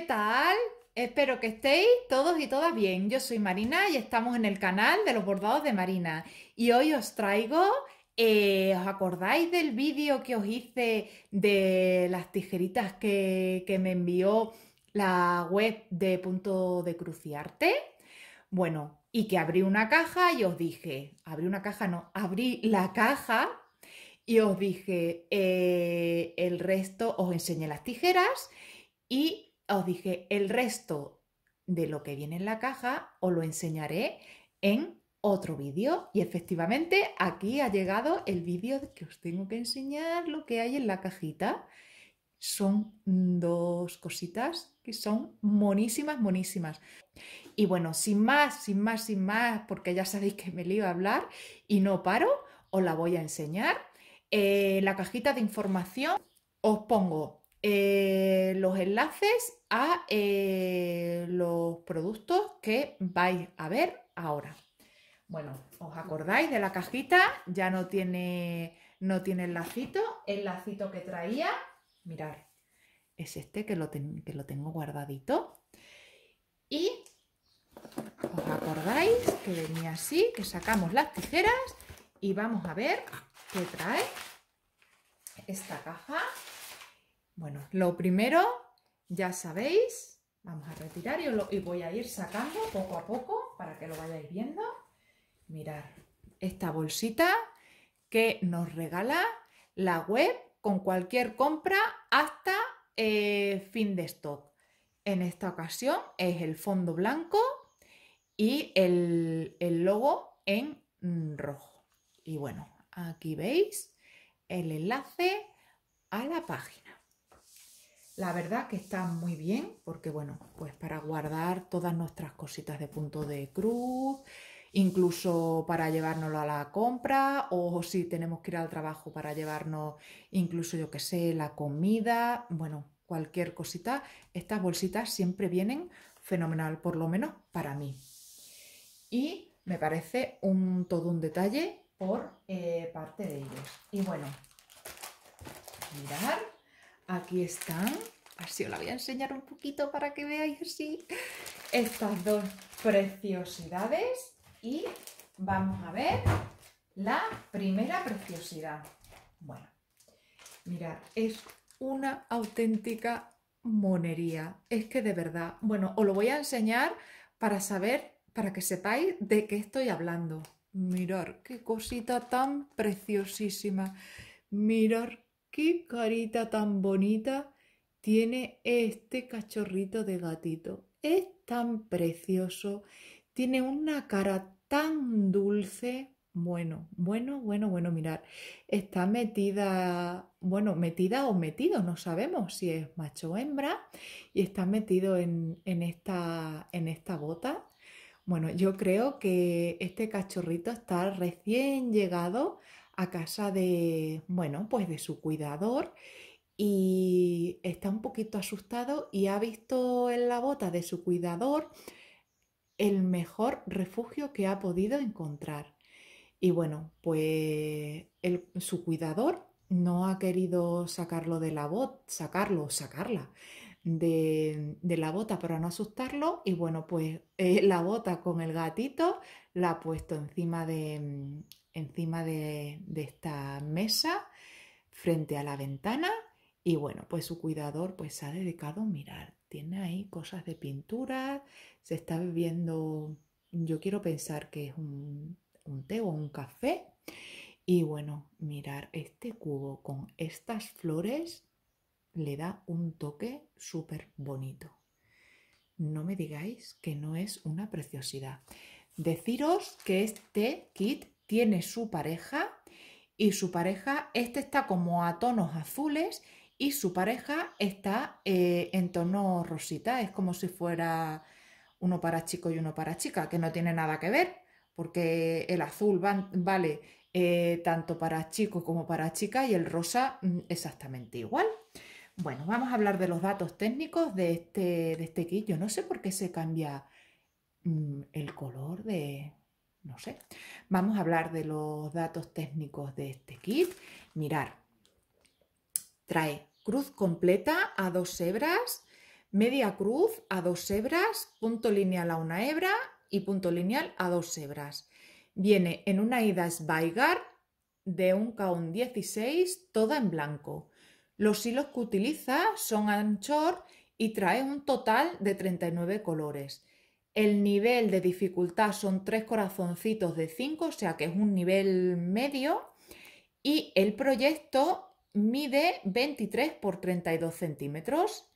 ¿Qué tal? Espero que estéis todos y todas bien. Yo soy Marina y estamos en el canal de Los Bordados de Marina. Y hoy os traigo... ¿os acordáis del vídeo que os hice de las tijeritas que me envió la web de Punto de Cruciarte? Bueno, y que abrí una caja y os dije... abrí la caja y os dije... el resto, os enseñé las tijeras y... os dije, el resto de lo que viene en la caja os lo enseñaré en otro vídeo. Y efectivamente aquí ha llegado el vídeo que os tengo que enseñar lo que hay en la cajita. Son dos cositas que son monísimas, monísimas. Y bueno, sin más, porque ya sabéis que me lío a hablar y no paro, os la voy a enseñar. La cajita de información os pongo... los enlaces a los productos que vais a ver ahora. Bueno, ¿os acordáis de la cajita? Ya no tiene el lacito. El lacito que traía, mirad, es este que lo tengo guardadito. Y ¿os acordáis que venía así? Que sacamos las tijeras y vamos a ver qué trae esta caja. Bueno, lo primero, ya sabéis, vamos a retirar y voy a ir sacando poco a poco para que lo vayáis viendo. Mirad, esta bolsita que nos regala la web con cualquier compra hasta fin de stock. En esta ocasión es el fondo blanco y el logo en rojo. Y bueno, aquí veis el enlace a la página. La verdad que está muy bien porque, bueno, pues para guardar todas nuestras cositas de punto de cruz, incluso para llevárnoslo a la compra o si tenemos que ir al trabajo para llevarnos incluso, yo que sé, la comida, bueno, cualquier cosita. Estas bolsitas siempre vienen fenomenal, por lo menos para mí. Y me parece todo un detalle por parte de ellos. Y bueno, mirad. Aquí están, así os la voy a enseñar un poquito para que veáis así estas dos preciosidades. Y vamos a ver la primera preciosidad. Bueno, mirad, es una auténtica monería. Es que de verdad, bueno, os lo voy a enseñar para que sepáis de qué estoy hablando. Mirad, qué cosita tan preciosísima. Mirad. ¡Qué carita tan bonita tiene este cachorrito de gatito! Es tan precioso, tiene una cara tan dulce. Bueno, mirad, está metida, bueno, metida o metido, no sabemos si es macho o hembra, y está metido en esta bota. Bueno, yo creo que este cachorrito está recién llegado a casa de, bueno, pues de su cuidador, y está un poquito asustado y ha visto en la bota de su cuidador el mejor refugio que ha podido encontrar. Y bueno, pues su cuidador no ha querido sacarlo de la bota, sacarla de la bota para no asustarlo, y bueno, pues la bota con el gatito la ha puesto encima de esta mesa frente a la ventana. Y bueno, pues su cuidador pues se ha dedicado a mirar, tiene ahí cosas de pintura, se está bebiendo, yo quiero pensar que es un té o un café. Y bueno, mirar este cubo con estas flores le da un toque súper bonito. No me digáis que no es una preciosidad. Deciros que este kit tiene su pareja, y su pareja, este está como a tonos azules y su pareja está en tono rosita. Es como si fuera uno para chico y uno para chica, que no tiene nada que ver, porque el azul vale tanto para chico como para chica y el rosa exactamente igual. Bueno, vamos a hablar de los datos técnicos de este kit. Yo no sé por qué se cambia el color de... no sé. Vamos a hablar de los datos técnicos de este kit. Mirad, trae cruz completa a 2 hebras, media cruz a 2 hebras, punto lineal a 1 hebra y punto lineal a 2 hebras. Viene en una ida Zweigart de un caón 16, toda en blanco. Los hilos que utiliza son Anchor y trae un total de 39 colores. El nivel de dificultad son 3 corazoncitos de 5, o sea que es un nivel medio. Y el proyecto mide 23 por 32 centímetros.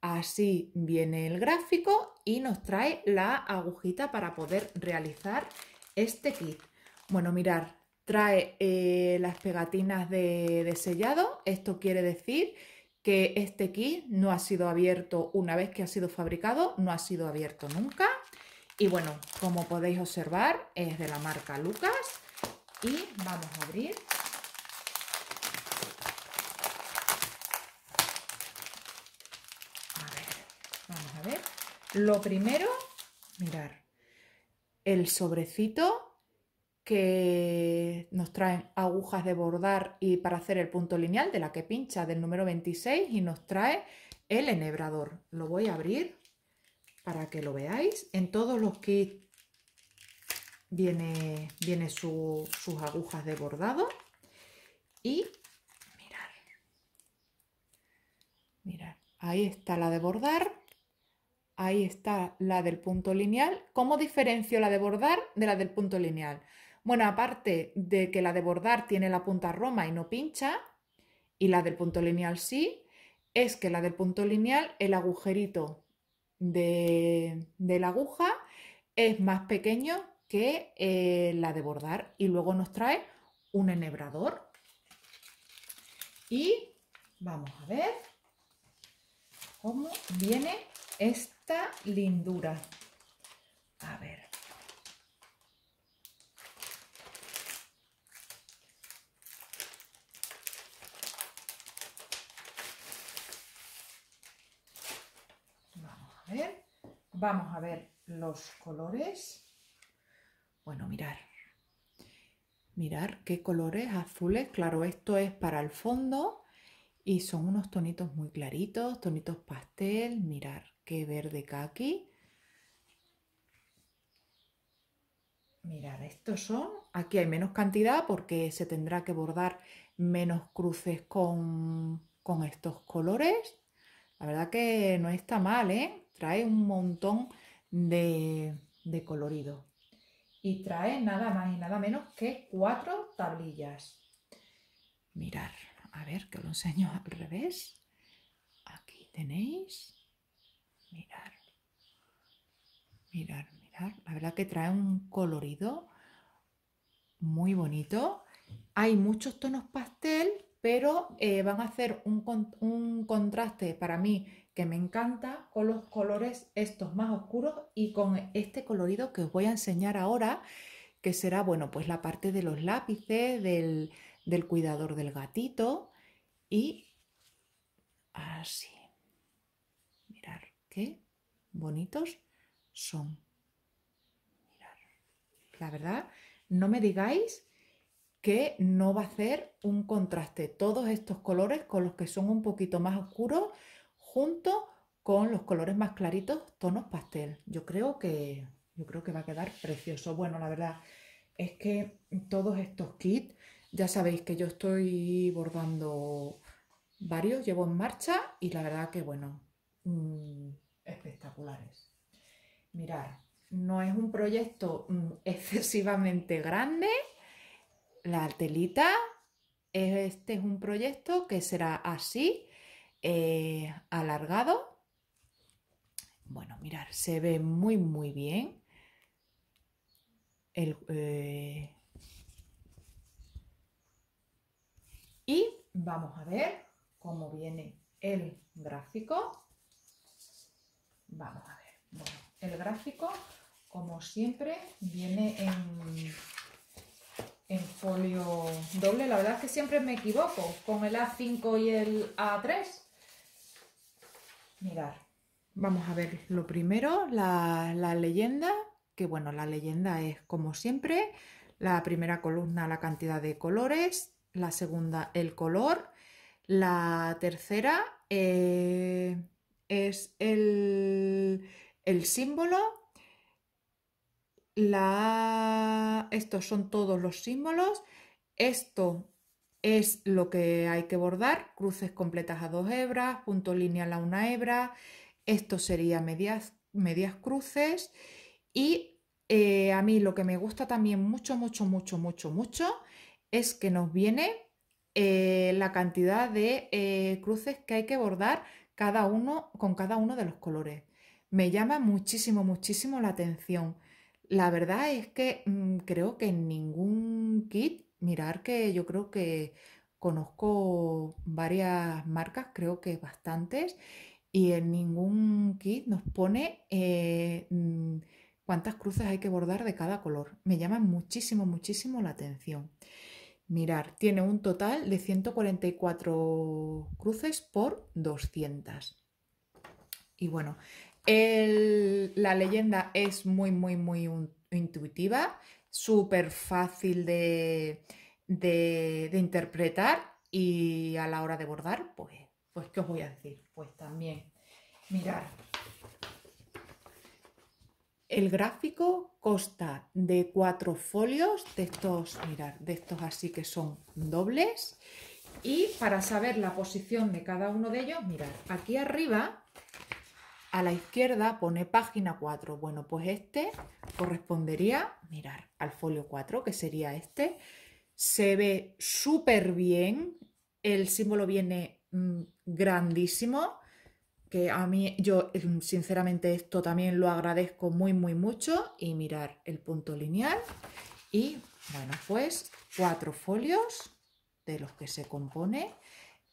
Así viene el gráfico y nos trae la agujita para poder realizar este kit. Bueno, mirad, trae las pegatinas de sellado. Esto quiere decir que este kit no ha sido abierto una vez que ha sido fabricado, no ha sido abierto nunca. Y bueno, como podéis observar, es de la marca Luca-S. Y vamos a abrir. A ver. Lo primero, mirar el sobrecito, que nos traen agujas de bordar y para hacer el punto lineal, de la que pincha, del número 26, y nos trae el enhebrador. Lo voy a abrir para que lo veáis. En todos los kits viene sus agujas de bordado. Y mirad, ahí está la de bordar. Ahí está la del punto lineal. ¿Cómo diferencio la de bordar de la del punto lineal? Bueno, aparte de que la de bordar tiene la punta roma y no pincha, y la del punto lineal sí, es que la del punto lineal, el agujerito de la aguja es más pequeño que la de bordar. Y luego nos trae un enhebrador. Y vamos a ver cómo viene esta lindura. A ver. Vamos a ver los colores. Bueno, mirar qué colores azules. Claro, esto es para el fondo y son unos tonitos muy claritos, tonitos pastel. Mirar qué verde caqui. Mirad, estos son, aquí hay menos cantidad porque se tendrá que bordar menos cruces con estos colores. La verdad que no está mal, ¿eh? Trae un montón de colorido. Y trae nada más y nada menos que 4 tablillas. Mirad, a ver que os lo enseño al revés. Aquí tenéis. Mirar. La verdad que trae un colorido muy bonito. Hay muchos tonos pastel, pero van a hacer un contraste para mí que me encanta con los colores estos más oscuros y con este colorido que os voy a enseñar ahora, que será, bueno, pues la parte de los lápices, del cuidador del gatito y así. Mirar. Qué bonitos son. Mirad, la verdad, no me digáis que no va a hacer un contraste todos estos colores con los que son un poquito más oscuros junto con los colores más claritos, tonos pastel. Yo creo que va a quedar precioso. Bueno, la verdad es que todos estos kits, ya sabéis que yo estoy bordando varios, llevo en marcha y la verdad que bueno, espectaculares. Mirad, no es un proyecto excesivamente grande. La telita, este es un proyecto que será así, alargado. Bueno, mirad, se ve muy muy bien y vamos a ver cómo viene el gráfico. Vamos a ver. Bueno, el gráfico, como siempre, viene en folio doble. La verdad es que siempre me equivoco con el A5 y el A3. Mirad, vamos a ver lo primero, la leyenda, que bueno, la leyenda es como siempre, la primera columna la cantidad de colores, la segunda el color, la tercera es el símbolo, estos son todos los símbolos, esto es lo que hay que bordar, cruces completas a 2 hebras, punto lineal a 1 hebra, esto sería medias cruces. Y a mí lo que me gusta también mucho es que nos viene la cantidad de cruces que hay que bordar cada uno, con cada uno de los colores. Me llama muchísimo la atención. La verdad es que creo que en ningún kit, mirar que yo creo que conozco varias marcas, creo que bastantes, y en ningún kit nos pone cuántas cruces hay que bordar de cada color. Me llama muchísimo la atención. Mirar, tiene un total de 144 cruces por 200. Y bueno, la leyenda es muy intuitiva, súper fácil de interpretar, y a la hora de bordar, pues ¿qué os voy a decir? Pues también, mirad, el gráfico consta de 4 folios de estos, mirad, de estos así que son dobles, y para saber la posición de cada uno de ellos, mirad, aquí arriba a la izquierda pone página 4. Bueno, pues este correspondería, mirar, al folio 4, que sería este. Se ve súper bien. El símbolo viene grandísimo, que a mí, yo sinceramente esto también lo agradezco mucho. Y mirar el punto lineal. Y bueno, pues 4 folios de los que se compone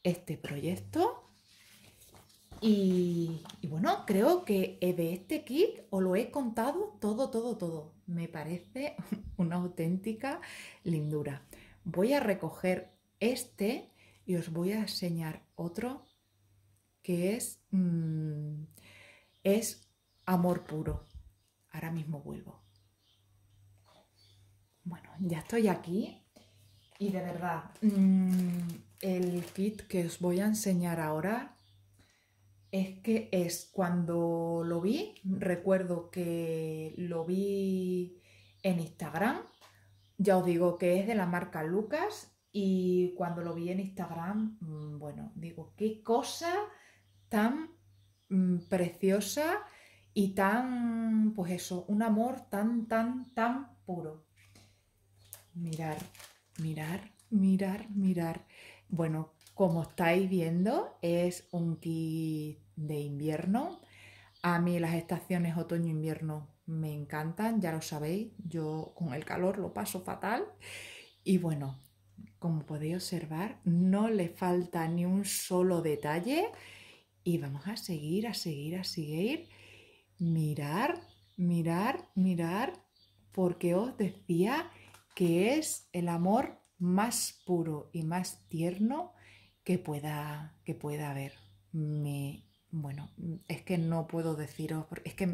este proyecto. Y bueno, creo que de este kit os lo he contado todo. Me parece una auténtica lindura. Voy a recoger este y os voy a enseñar otro que es amor puro. Ahora mismo vuelvo. Bueno, ya estoy aquí y de verdad, el kit que os voy a enseñar ahora... Es que cuando lo vi, recuerdo que lo vi en Instagram, ya os digo que es de la marca Luca-S, y cuando lo vi en Instagram, bueno, digo, qué cosa tan preciosa y tan, pues eso, un amor tan puro. Mirar. Bueno, como estáis viendo, es un kit de invierno. A mí las estaciones otoño-invierno me encantan, ya lo sabéis. Yo con el calor lo paso fatal. Y bueno, como podéis observar, no le falta ni un solo detalle. Y vamos a seguir, a seguir. Mirar, porque os decía que es el amor más puro y más tierno que pueda haber. Bueno, es que no puedo deciros, es que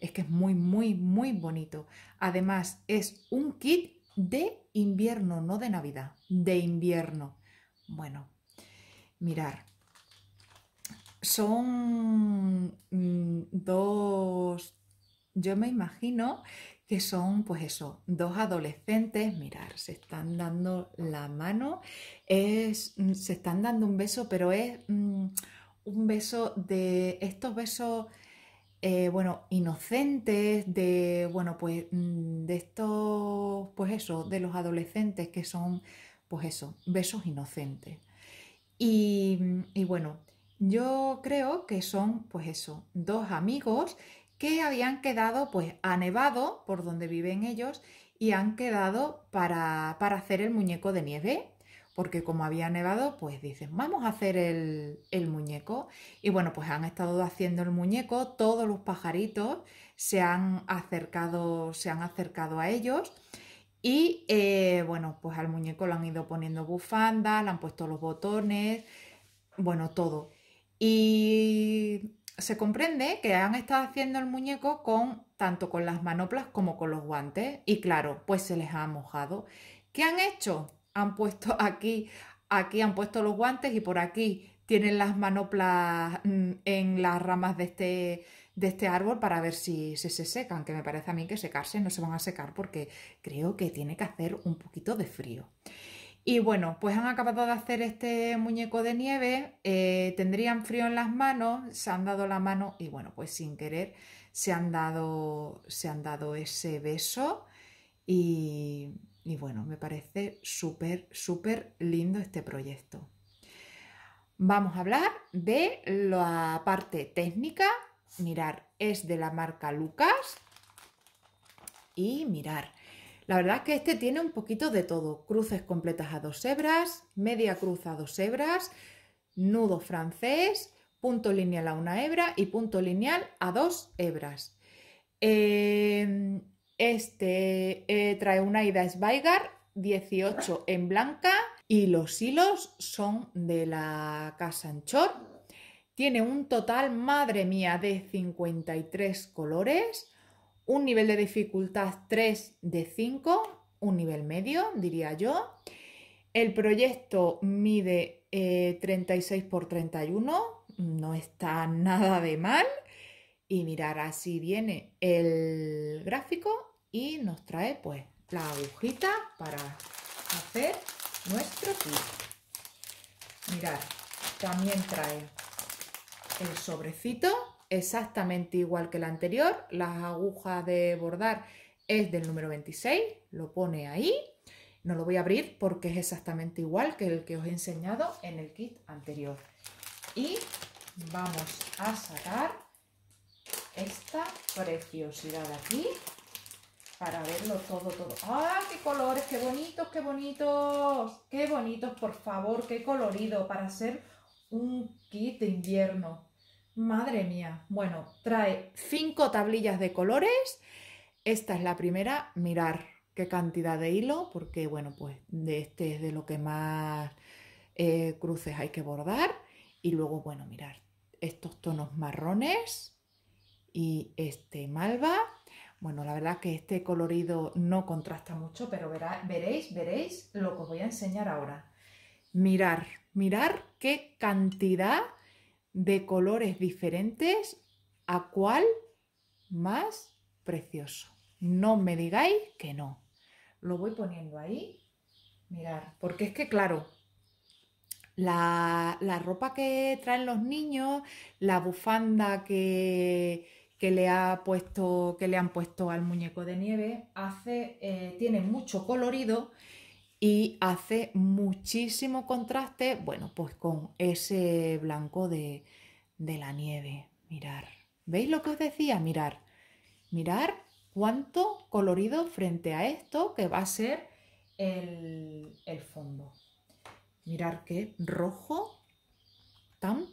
es muy bonito. Además, es un kit de invierno, no de Navidad, de invierno. Bueno, mirar, son dos, yo me imagino que son, pues eso, 2 adolescentes, mirar, se están dando la mano, se están dando un beso, pero es un beso de estos besos, bueno, inocentes, de, bueno, pues de estos, pues eso, de los adolescentes que son, pues eso, besos inocentes. Y bueno, yo creo que son, pues eso, 2 amigos que habían quedado, pues ha nevado por donde viven ellos y han quedado para hacer el muñeco de nieve, porque como había nevado, pues dicen, vamos a hacer el muñeco. Y bueno, pues han estado haciendo el muñeco, todos los pajaritos se han acercado a ellos y bueno, pues al muñeco le han ido poniendo bufandas, le han puesto los botones, bueno, todo. Y... se comprende que han estado haciendo el muñeco tanto con las manoplas como con los guantes. Y claro, pues se les ha mojado. ¿Qué han hecho? Han puesto aquí han puesto los guantes y por aquí tienen las manoplas en las ramas de este árbol para ver si se secan, que me parece a mí que secarse no se van a secar porque creo que tiene que hacer un poquito de frío. Y bueno, pues han acabado de hacer este muñeco de nieve, tendrían frío en las manos, se han dado la mano y bueno, pues sin querer se han dado ese beso y bueno, me parece súper, súper lindo este proyecto. Vamos a hablar de la parte técnica. Mirar, es de la marca Luca-S y mirar. La verdad es que este tiene un poquito de todo. Cruces completas a dos hebras, media cruz a dos hebras, nudo francés, punto lineal a una hebra y punto lineal a dos hebras. Trae una hida Zweigart, 18 en blanca y los hilos son de la casa Anchor. Tiene un total, madre mía, de 53 colores. Un nivel de dificultad 3 de 5, un nivel medio, diría yo. El proyecto mide 36 por 31, no está nada de mal. Y mirar, así viene el gráfico y nos trae pues la agujita para hacer nuestro kit. Mirad, también trae el sobrecito. Exactamente igual que el anterior, las agujas de bordar es del número 26, lo pone ahí. No lo voy a abrir porque es exactamente igual que el que os he enseñado en el kit anterior. Y vamos a sacar esta preciosidad aquí para verlo todo. ¡Ah, qué colores! ¡Qué bonitos, qué bonitos! ¡Qué bonitos, por favor! ¡Qué colorido para hacer un kit de invierno! Madre mía, bueno, trae 5 tablillas de colores. Esta es la primera, mirar qué cantidad de hilo, porque bueno, pues de este es de lo que más cruces hay que bordar. Y luego, bueno, mirar estos tonos marrones y este malva. Bueno, la verdad que este colorido no contrasta mucho, pero veréis lo que os voy a enseñar ahora. Mirar qué cantidad de colores diferentes, ¿a cuál más precioso? No me digáis que no. Lo voy poniendo ahí, mirad, porque es que claro, la ropa que traen los niños, la bufanda que le han puesto al muñeco de nieve, tiene mucho colorido y hace muchísimo contraste, bueno, pues con ese blanco de la nieve. Mirar, ¿veis lo que os decía? Mirar cuánto colorido frente a esto que va a ser el fondo. Mirar qué rojo tan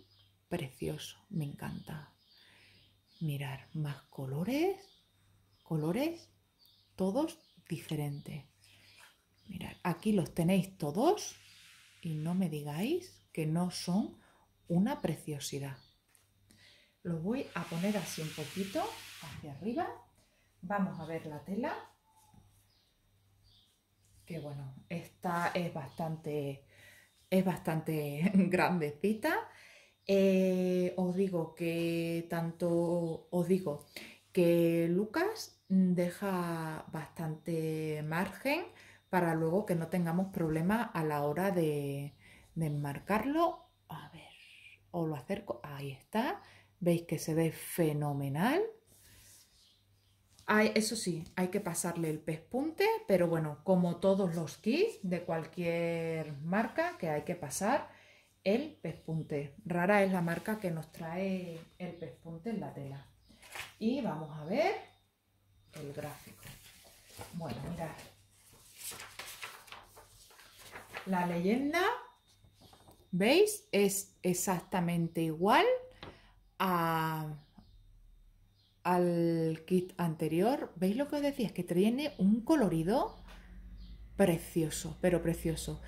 precioso, me encanta. Mirar, más colores todos diferentes. Mirad, aquí los tenéis todos y no me digáis que no son una preciosidad. Los voy a poner así un poquito hacia arriba. Vamos a ver la tela. Que bueno, esta es bastante grandecita. Os digo que Luca-S deja bastante margen para luego que no tengamos problemas a la hora de enmarcarlo. A ver, os lo acerco, ahí está, veis que se ve fenomenal. Eso sí, hay que pasarle el pespunte, pero bueno, como todos los kits de cualquier marca, que hay que pasar el pespunte. Rara es la marca que nos trae el pespunte en la tela. Y vamos a ver el gráfico. Bueno, mirad. La leyenda, ¿veis? Es exactamente igual al kit anterior. ¿Veis lo que os decía? Es que tiene un colorido precioso, pero precioso.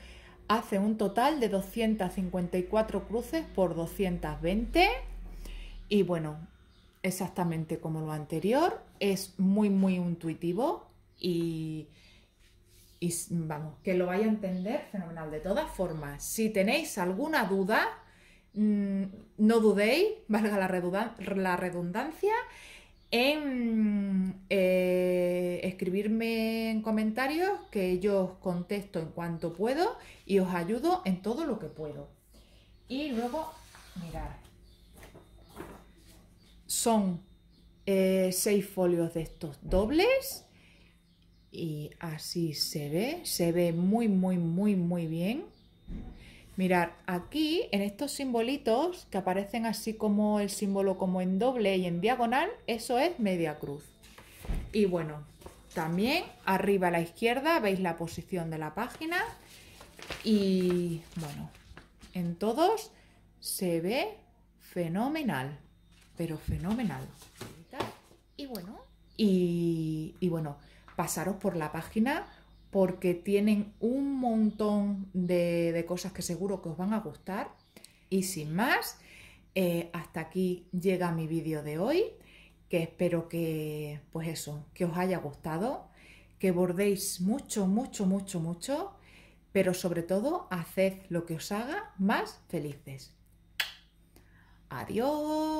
Hace un total de 254 cruces por 220 y bueno, exactamente como lo anterior. Es muy, muy intuitivo y vamos, que lo vaya a entender fenomenal. De todas formas, si tenéis alguna duda, no dudéis, valga la redundancia, en escribirme en comentarios, que yo os contesto en cuanto puedo y os ayudo en todo lo que puedo. Y luego, mirad, son 6 folios de estos dobles y así se ve muy, muy, muy, muy bien. Mirad, aquí en estos simbolitos que aparecen así como el símbolo como en doble y en diagonal, eso es media cruz. Y bueno, también arriba a la izquierda veis la posición de la página y bueno, en todos se ve fenomenal, pero fenomenal. Y bueno, pasaros por la página, porque tienen un montón de cosas que seguro que os van a gustar. Y sin más, hasta aquí llega mi vídeo de hoy, que espero que, pues eso, que os haya gustado, que bordéis mucho, mucho, mucho, mucho, pero sobre todo, haced lo que os haga más felices. ¡Adiós!